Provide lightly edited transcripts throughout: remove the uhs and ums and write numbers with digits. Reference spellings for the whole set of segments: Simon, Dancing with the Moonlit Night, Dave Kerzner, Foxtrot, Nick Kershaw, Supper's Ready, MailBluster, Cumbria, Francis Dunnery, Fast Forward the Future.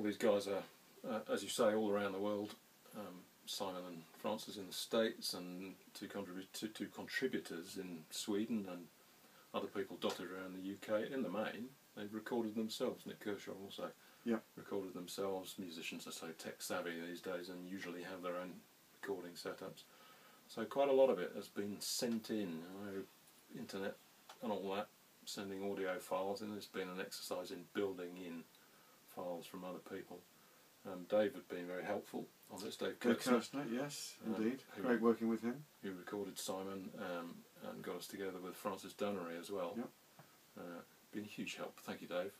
all these guys are, as you say, all around the world. Simon and Francis in the States, and two contributors in Sweden, and other people dotted around the UK. In the main, they've recorded themselves. Nick Kershaw also recorded themselves. Musicians are so tech savvy these days and usually have their own recording setups. So quite a lot of it has been sent in. I know, internet and all that, sending audio files, and there's been an exercise in building in files from other people. Dave had been very helpful on this. Dave Kerzner, yes, indeed. Great working with him. Who recorded Simon and got us together with Francis Dunnery as well. Yep. Been a huge help. Thank you, Dave.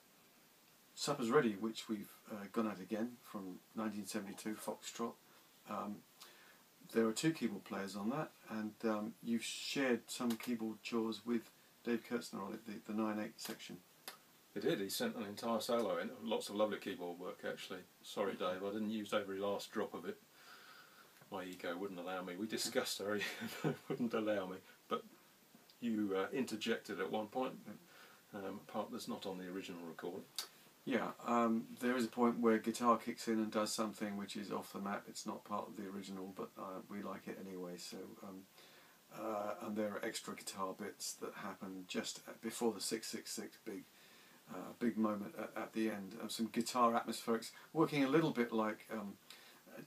Supper's Ready, which we've gone at again from 1972, Foxtrot. There are two keyboard players on that, and you've shared some keyboard chores with Dave Kerzner on it, the 9/8 section. It did. He sent an entire solo in. Lots of lovely keyboard work, actually. Sorry, Dave, I didn't use every last drop of it. My ego wouldn't allow me. We discussed her, it wouldn't allow me. But you interjected at one point, a part that's not on the original recording. Yeah, there is a point where guitar kicks in and does something which is off the map. It's not part of the original, but we like it anyway. So, and there are extra guitar bits that happen just before the 666 big moment at the end, of some guitar atmospherics working a little bit like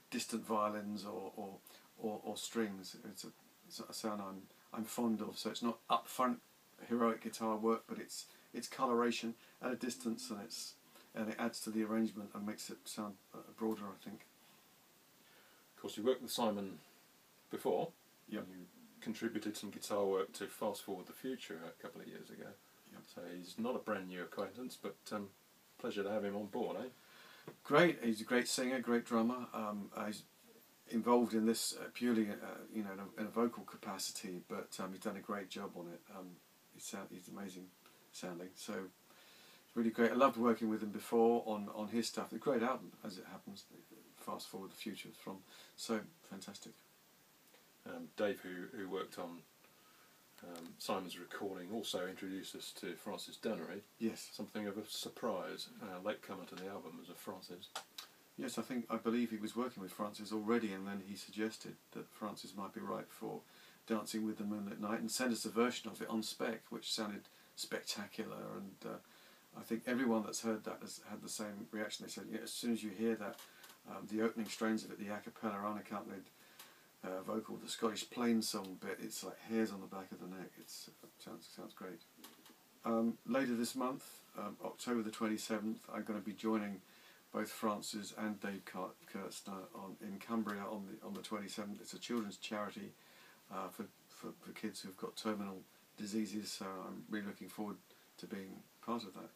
distant violins or strings. It's a sound I'm fond of. So it's not upfront heroic guitar work, but it's coloration at a distance, and it adds to the arrangement and makes it sound broader, I think. Of course, you worked with Simon before. Yep. You contributed some guitar work to Fast Forward the Future a couple of years ago. So he's not a brand new acquaintance, but pleasure to have him on board, eh? Great. He's a great singer, great drummer. He's involved in this purely, you know, in a vocal capacity, but he's done a great job on it. He's amazing sounding. So it's really great. I loved working with him before on his stuff. A great album, as it happens. Fast Forward the Future is from. So fantastic. Dave, who worked on Simon's recording, also introduced us to Francis Dunnery. Yes. Something of a surprise, latecomer to the album as a Francis. Yes, I believe he was working with Francis already, and then he suggested that Francis might be right for Dancing with the Moonlit Night and sent us a version of it on spec, which sounded spectacular, and I think everyone that's heard that has had the same reaction. They said, yeah, as soon as you hear that, the opening strains of it, the a cappella unaccompanied vocal, the Scottish plain song bit, it's like hairs on the back of the neck. It sounds great. Later this month, October the 27th, I'm going to be joining both Francis and Dave Kerzner in Cumbria on the 27th. It's a children's charity for kids who've got terminal diseases, so I'm really looking forward to being part of that.